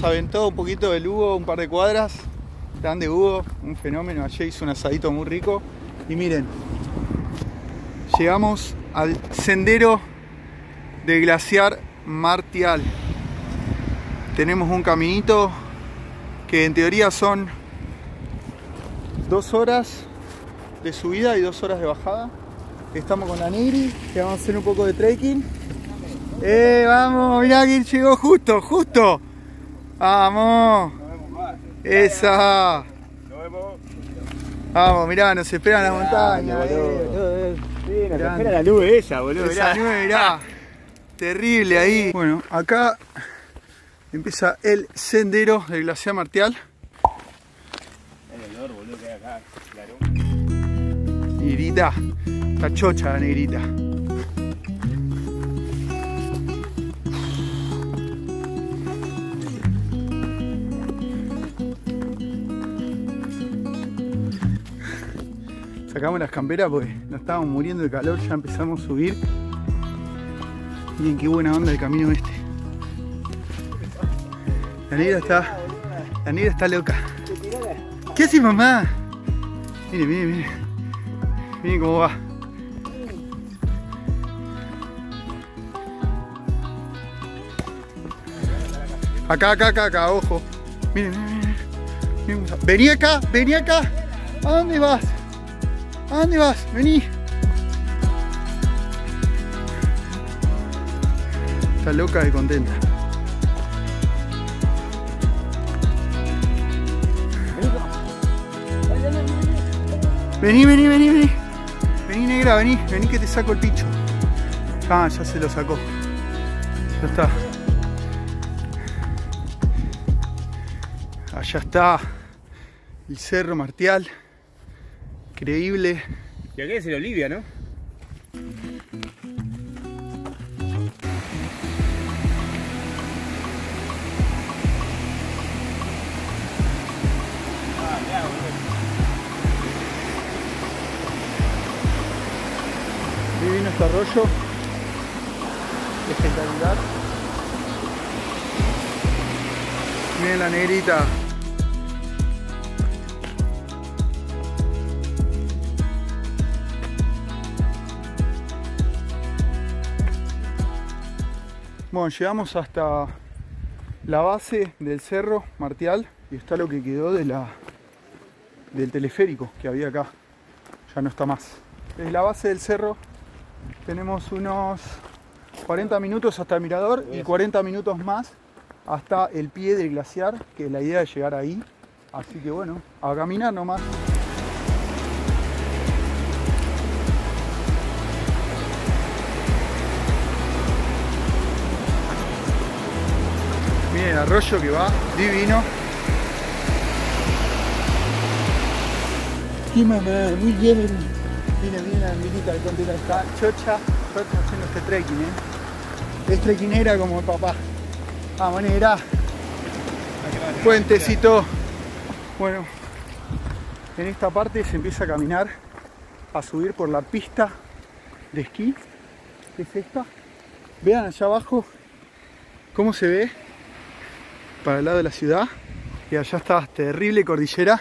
nos aventó un poquito del Hugo, un par de cuadras. Grande Hugo, un fenómeno. Ayer hizo un asadito muy rico. Y miren, llegamos al sendero de Glaciar Martial. Tenemos un caminito que en teoría son 2 horas de subida y 2 horas de bajada. Estamos con la Negri, que vamos a hacer un poco de trekking. Vamos, mirá que llegó justo, justo. Vamos. Esa. Vamos, mirá, nos esperan las montañas. Sí, nos espera la nube esa, boludo. Esa nube, mirá. Terrible ahí. Bueno, acá empieza el sendero del Glaciar Martial. El olor, boludo, que hay acá, claro. Negrita, está chocha la negrita. Sacamos las camperas porque nos estábamos muriendo de calor, ya empezamos a subir. Miren qué buena onda el camino este. La negra está loca. ¿Qué haces, mamá? Miren, miren, miren. Miren cómo va. Acá, acá, acá, acá, ojo. Miren, miren, miren. Vení acá, vení acá. ¿A dónde vas? ¿A dónde vas? Vení. Está loca y contenta. Vení, vení, vení, vení. Vení, negra, vení. Vení que te saco el pincho. Ah, ya se lo sacó. Ya está. Allá está el Cerro Martial. Increíble. Y acá es el Olivia, ¿no? Divino este arroyo. Espectacular. Miren la negrita. Bueno, llegamos hasta la base del Cerro Martial y está lo que quedó de del teleférico que había acá. Ya no está más. Desde la base del cerro tenemos unos 40 minutos hasta el mirador y 40 minutos más hasta el pie del glaciar, que la idea es llegar ahí. Así que bueno, a caminar nomás. El arroyo que va divino. Sí, mamá, muy bien. Mira, mira la mirita de contenta, está chocha, chocha haciendo este trekking, Es trekkinera como el papá. Vamos, negra. Puentecito. Bueno, en esta parte se empieza a caminar, a subir por la pista de esquí, que es esta. Vean allá abajo cómo se ve para el lado de la ciudad, y allá está terrible cordillera.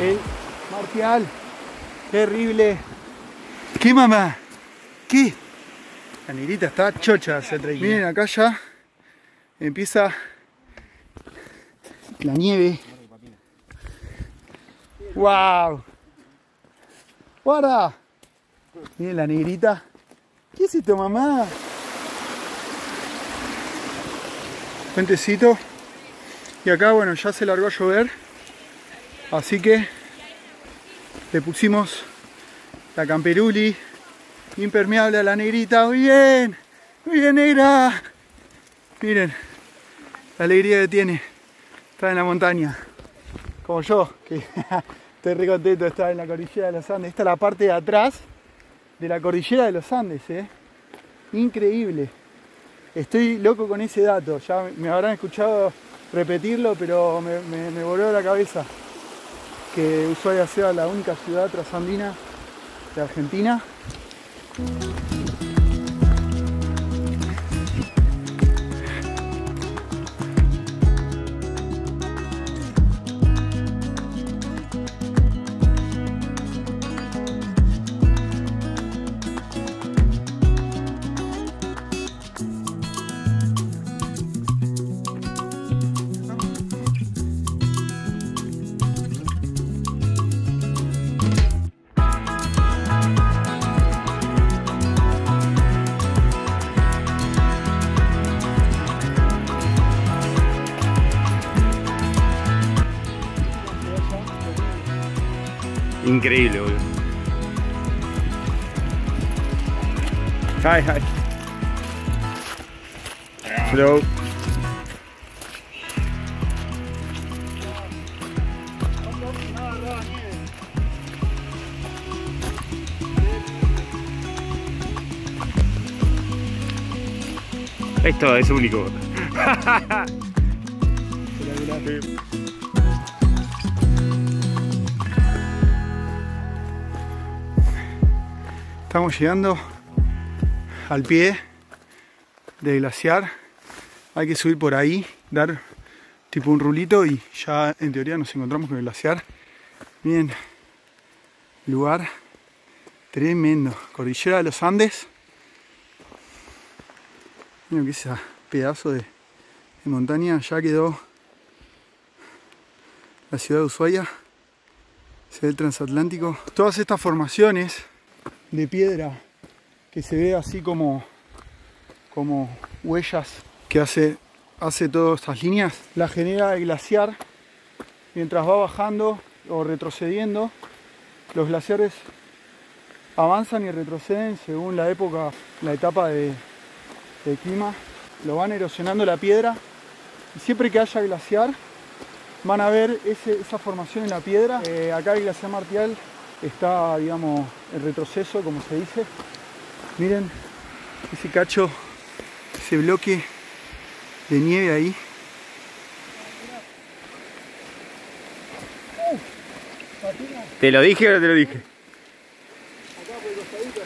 El Martial, terrible. ¿Qué, mamá? ¿Qué? La negrita está chocha hace trekking. Miren, acá ya empieza la nieve. ¡Wow! ¡Guarda! Miren la negrita. ¿Qué es esto, mamá? Puentecito. Y acá, bueno, ya se largó a llover. Así que le pusimos la camperuli impermeable a la negrita. Muy bien negra. Miren la alegría que tiene. Está en la montaña. Como yo, que estoy re contento de estar en la cordillera de los Andes. Esta es la parte de atrás de la cordillera de los Andes, Increíble. Estoy loco con ese dato. Ya me habrán escuchado repetirlo, pero me volvió la cabeza que Ushuaia sea la única ciudad trasandina de Argentina. Increíble, boludo. Hi, hi. Hello. Esto es único. Estamos llegando al pie del glaciar. Hay que subir por ahí, dar tipo un rulito y ya en teoría nos encontramos con el glaciar. Miren, lugar tremendo. Cordillera de los Andes. Miren que ese pedazo de montaña ya quedó la ciudad de Ushuaia. Se ve el transatlántico. Todas estas formaciones de piedra que se ve así como huellas que hace todas estas líneas, la genera el glaciar. Mientras va bajando o retrocediendo, los glaciares avanzan y retroceden según la época, la etapa de clima. Lo van erosionando la piedra, y siempre que haya glaciar van a ver esa formación en la piedra. Acá el glaciar Martial está, digamos, en retroceso, como se dice. Miren ese cacho, ese bloque de nieve ahí. ¿Te lo dije o no te lo dije? Acá por el costadito.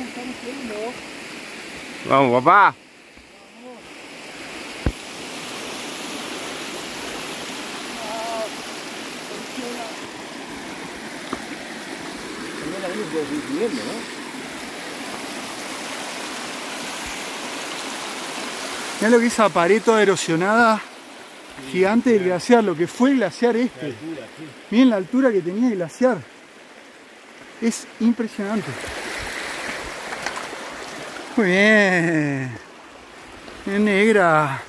Estamos subiendo. Vamos, papá. Mirá lo que es esa pared toda erosionada, gigante del glaciar, lo que fue el glaciar este. Miren la altura que tenía el glaciar. Es impresionante. Muy bien. Bien, negra.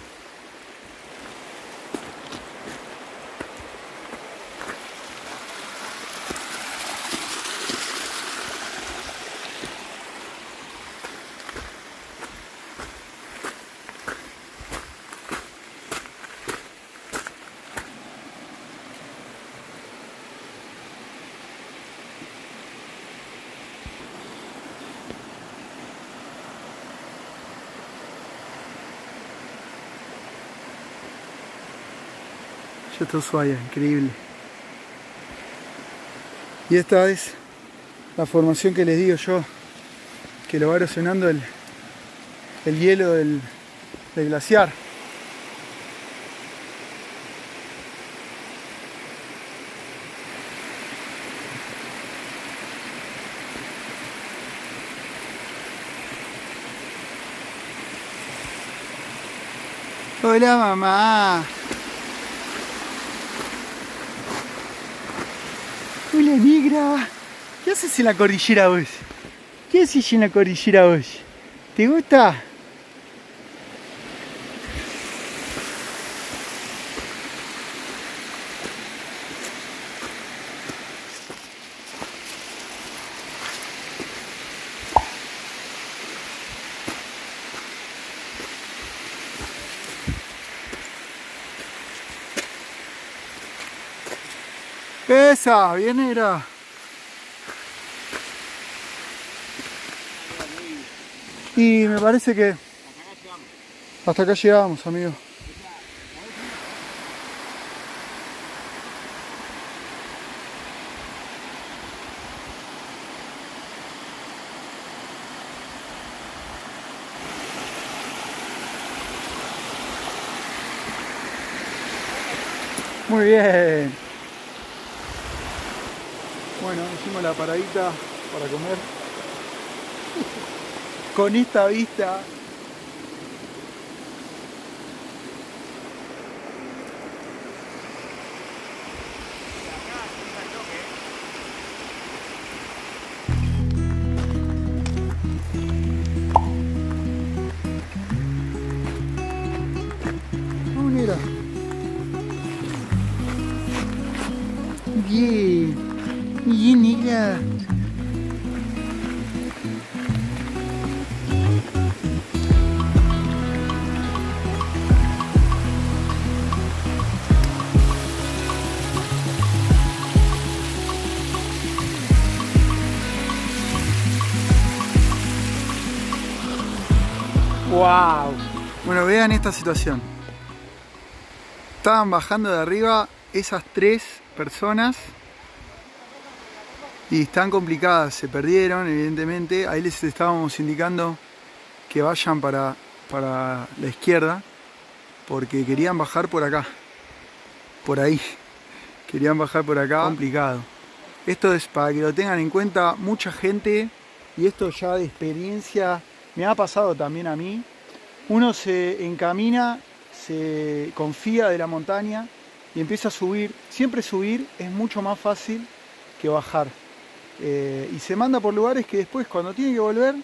Esto es Ushuaia, increíble. Y esta es la formación que les digo yo, que lo va erosionando el hielo del glaciar. Hola, mamá. Hola, negra. ¿Qué haces en la cordillera vos? ¿Qué haces en la cordillera vos? ¿Te gusta? Esa, bien era. Y me parece que hasta acá llegamos, amigos. Muy bien. Bueno, hicimos la paradita para comer. Con esta vista. Wow. Bueno, vean esta situación. Estaban bajando de arriba esas tres personas y están complicadas, se perdieron evidentemente. Ahí les estábamos indicando que vayan para la izquierda porque querían bajar por acá, por ahí. Querían bajar por acá, complicado. Esto es para que lo tengan en cuenta mucha gente y esto ya de experiencia. Me ha pasado también a mí. Uno se encamina, se confía de la montaña y empieza a subir. Siempre subir es mucho más fácil que bajar. Y se manda por lugares que después, cuando tiene que volver,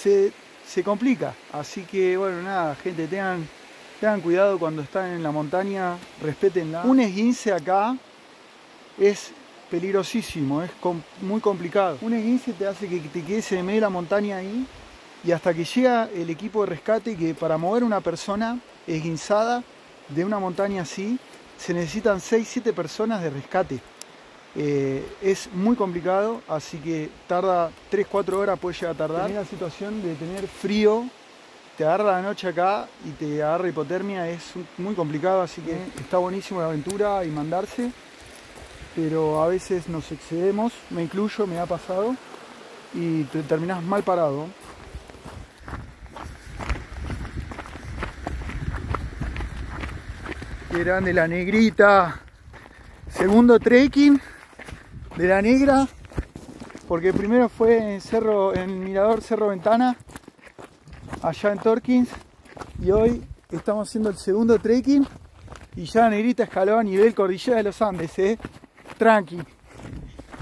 se complica. Así que, bueno, nada, gente, tengan cuidado cuando están en la montaña, respétenla. Un esguince acá es peligrosísimo, es muy complicado. Un esguince te hace que te quedes en medio de la montaña ahí. Y hasta que llega el equipo de rescate, que para mover una persona esguinzada de una montaña así, se necesitan 6-7 personas de rescate. Es muy complicado, así que tarda 3-4 horas, puede llegar a tardar. Tener la situación de tener frío, te agarra la noche acá y te agarra hipotermia, es muy complicado, así que está buenísimo la aventura y mandarse. Pero a veces nos excedemos, me incluyo, me ha pasado, y te terminás mal parado. Qué grande la negrita. Segundo trekking de la negra, porque primero fue en mirador Cerro Ventana, allá en Torquins, y hoy estamos haciendo el segundo trekking y ya la negrita escaló a nivel Cordillera de los Andes, ¿eh? Tranqui.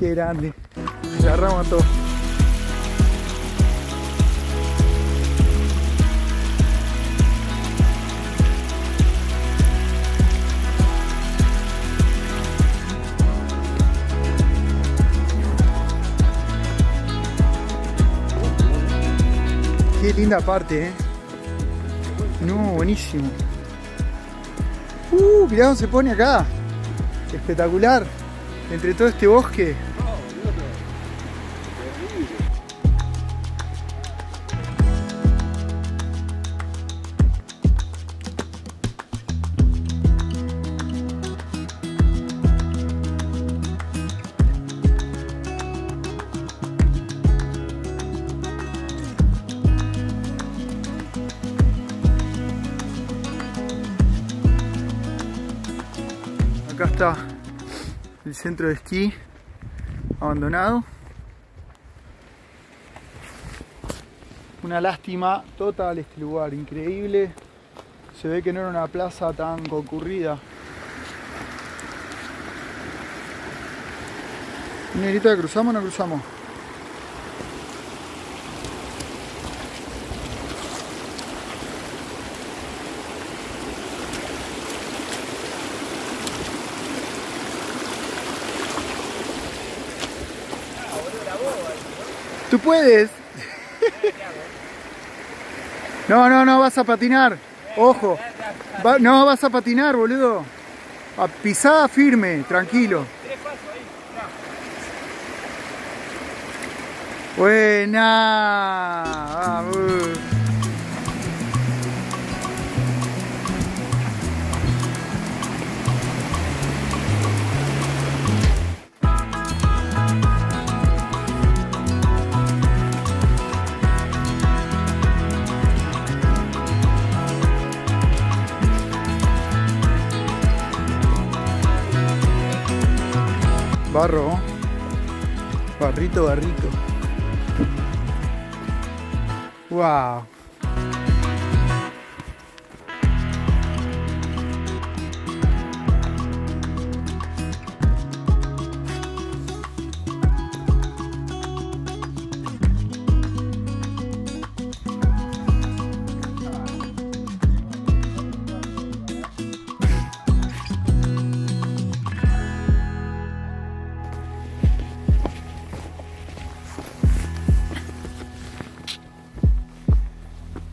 Qué grande. Agarramos a todos. Qué linda parte, ¿eh? No, buenísimo. Mirá cómo se pone acá. Espectacular. Entre todo este bosque. Acá está el centro de esquí abandonado. Una lástima total este lugar, increíble. Se ve que no era una plaza tan concurrida. Negrita, ¿cruzamos o no cruzamos? ¡Tú puedes! No, vas a patinar. Ojo. No, vas a patinar, boludo. Pisada firme, tranquilo. ¡Buena! ¡Vamos! Barro, barrito, barrito. Wow.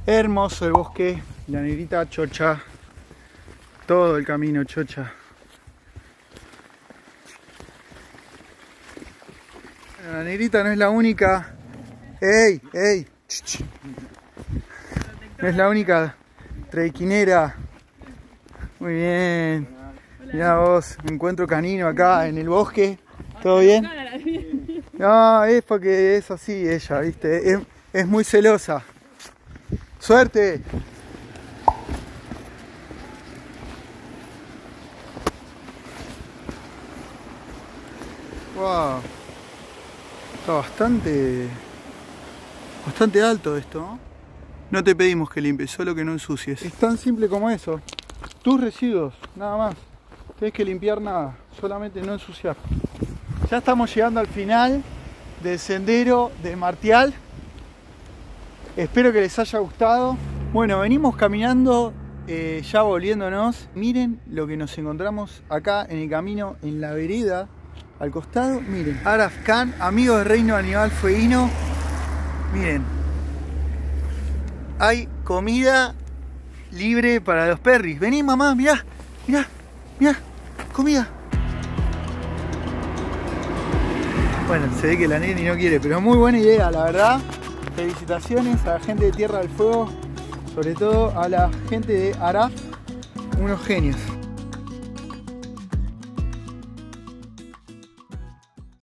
Hermoso el bosque, llanerita chocha, todo el camino chocha. La llanerita no es la única. ¡Ey! ¡Ey! No es la única trekkinera. Muy bien. Mirá vos, encuentro canino acá en el bosque. ¿Todo bien? No, es porque es así ella, viste. Es muy celosa. ¡Suerte! ¡Wow! Está bastante alto esto, ¿no? No te pedimos que limpies, solo que no ensucies. Es tan simple como eso. Tus residuos, nada más. Tienes que limpiar nada, solamente no ensuciar. Ya estamos llegando al final del sendero de Martial. Espero que les haya gustado. Bueno, venimos caminando, ya volviéndonos. Miren lo que nos encontramos acá en el camino, en la vereda, al costado. Miren, Araf Khan, amigo de Reino Animal Fueguino. Miren, hay comida libre para los perris. Vení, mamá, mirá, mirá, mirá, comida. Bueno, se ve que la neni no quiere, pero muy buena idea, la verdad. Felicitaciones a la gente de Tierra del Fuego, sobre todo a la gente de Araf, unos genios.